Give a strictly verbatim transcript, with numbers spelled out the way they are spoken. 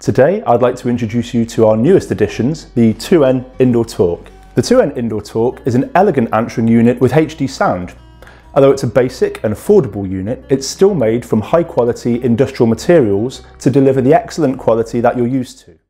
Today, I'd like to introduce you to our newest additions, the two N Indoor Torque. The two N Indoor Torque is an elegant answering unit with H D sound. Although it's a basic and affordable unit, it's still made from high-quality industrial materials to deliver the excellent quality that you're used to.